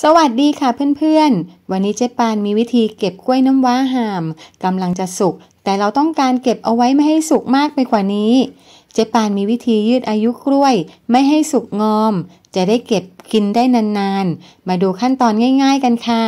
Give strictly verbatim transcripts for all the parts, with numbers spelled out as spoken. สวัสดีค่ะเพื่อนๆวันนี้เจ๊ปานมีวิธีเก็บกล้วยน้ำว้าห่ามกำลังจะสุกแต่เราต้องการเก็บเอาไว้ไม่ให้สุกมากไปกว่านี้เจ๊ปานมีวิธียืดอายุกล้วยไม่ให้สุกงอมจะได้เก็บกินได้นานๆมาดูขั้นตอนง่ายๆกันค่ะ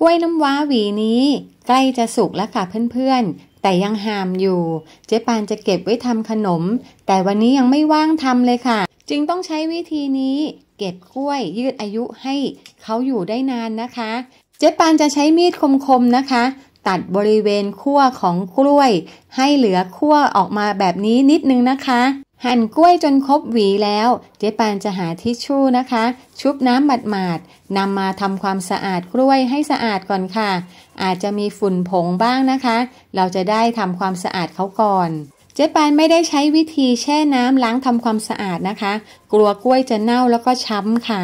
กล้วยน้ำว้าหวีนี้ใกล้จะสุกแล้วค่ะเพื่อนๆแต่ยังห่ามอยู่เจ๊ปานจะเก็บไว้ทำขนมแต่วันนี้ยังไม่ว่างทำเลยค่ะจึงต้องใช้วิธีนี้เก็บกล้วยยืดอายุให้เขาอยู่ได้นานนะคะเจ๊ปานจะใช้มีดคมๆนะคะตัดบริเวณขั้วของกล้วยให้เหลือขั้วออกมาแบบนี้นิดนึงนะคะหั่นกล้วยจนครบหวีแล้วเจ๊ปานจะหาทิชชู่นะคะชุบน้ำหมาดๆนำมาทำความสะอาดกล้วยให้สะอาดก่อนค่ะอาจจะมีฝุ่นผงบ้างนะคะเราจะได้ทำความสะอาดเขาก่อนเจ๊ปานไม่ได้ใช้วิธีแช่น้ำล้างทำความสะอาดนะคะกลัวกล้วยจะเน่าแล้วก็ช้ำค่ะ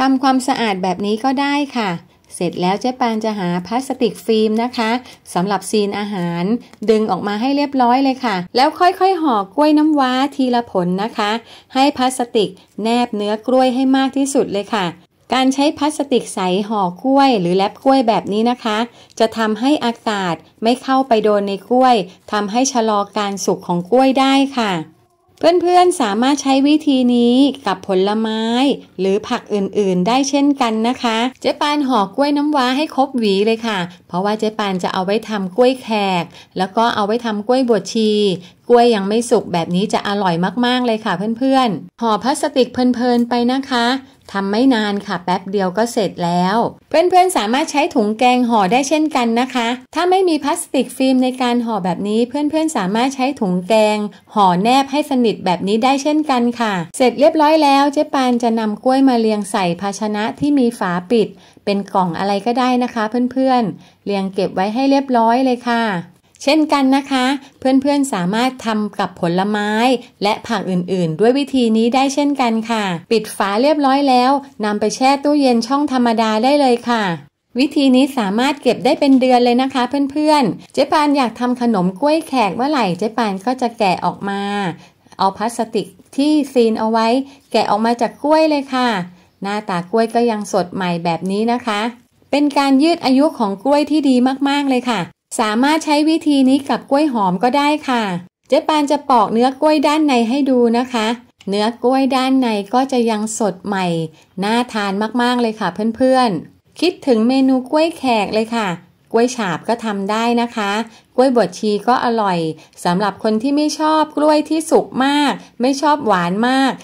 ทำความสะอาดแบบนี้ก็ได้ค่ะเสร็จแล้วเจ๊ปานจะหาพลาสติกฟิล์มนะคะสำหรับซีนอาหารดึงออกมาให้เรียบร้อยเลยค่ะแล้วค่อยๆห่อกล้วยน้ำว้าทีละผลนะคะให้พลาสติกแนบเนื้อกล้วยให้มากที่สุดเลยค่ะการใช้พลาสติกใสห่อกล้วยหรือแรปกล้วยแบบนี้นะคะจะทำให้อากาศไม่เข้าไปโดนในกล้วยทำให้ชะลอการสุกของกล้วยได้ค่ะเพื่อนๆสามารถใช้วิธีนี้กับผลไม้หรือผักอื่นๆได้เช่นกันนะคะเจ๊ปานห่อกล้วยน้ำว้าให้ครบหวีเลยค่ะเพราะว่าเจ๊ปานจะเอาไว้ทำกล้วยแขกแล้วก็เอาไว้ทำกล้วยบวชชีกล้วยยังไม่สุกแบบนี้จะอร่อยมากๆเลยค่ะเพื่อนๆห่อพลาสติกเพลินๆไปนะคะทำไม่นานค่ะแป๊บเดียวก็เสร็จแล้วเพื่อนๆสามารถใช้ถุงแกงห่อได้เช่นกันนะคะถ้าไม่มีพลาสติกฟิล์มในการห่อแบบนี้เพื่อนๆสามารถใช้ถุงแกงห่อแนบให้สนิทแบบนี้ได้เช่นกันค่ะเสร็จเรียบร้อยแล้วเจ๊ปานจะนำกล้วยมาเรียงใส่ภาชนะที่มีฝาปิดเป็นกล่องอะไรก็ได้นะคะเพื่อนๆเรียงเก็บไว้ให้เรียบร้อยเลยค่ะเช่นกันนะคะเพื่อนๆสามารถทำกับผลไม้และผักอื่นๆด้วยวิธีนี้ได้เช่นกันค่ะปิดฝาเรียบร้อยแล้วนำไปแช่ตู้เย็นช่องธรรมดาได้เลยค่ะวิธีนี้สามารถเก็บได้เป็นเดือนเลยนะคะเพื่อนๆเจ๊ปานอยากทำขนมกล้วยแขกเมื่อไหร่เจ๊ปานก็จะแกะออกมาเอาพลาสติกที่ซีนเอาไว้แกะออกมาจากกล้วยเลยค่ะหน้าตากล้วยก็ยังสดใหม่แบบนี้นะคะเป็นการยืดอายุของกล้วยที่ดีมากๆเลยค่ะสามารถใช้วิธีนี้กับกล้วยหอมก็ได้ค่ะเจ๊ปานจะปอกเนื้อกล้วยด้านในให้ดูนะคะเนื้อกล้วยด้านในก็จะยังสดใหม่น่าทานมากๆเลยค่ะเพื่อนๆคิดถึงเมนูกล้วยแขกเลยค่ะกล้วยฉาบก็ทำได้นะคะกล้วยบดชีก็อร่อยสำหรับคนที่ไม่ชอบกล้วยที่สุกมากไม่ชอบหวานมาก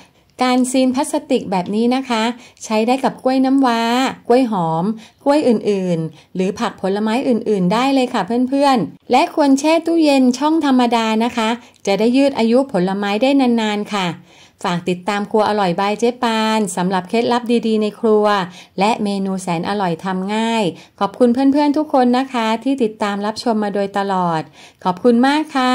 การซีนพลาสติกแบบนี้นะคะใช้ได้กับกล้วยน้ำว้ากล้วยหอมกล้วยอื่นๆหรือผักผลไม้อื่นๆได้เลยค่ะเพื่อนๆและควรแช่ตู้เย็นช่องธรรมดานะคะจะได้ยืดอายุผลไม้ได้นานๆค่ะฝากติดตามครัวอร่อยบายเจ๊ปานสำหรับเคล็ดลับดีๆในครัวและเมนูแสนอร่อยทำง่ายขอบคุณเพื่อนๆทุกคนนะคะที่ติดตามรับชมมาโดยตลอดขอบคุณมากค่ะ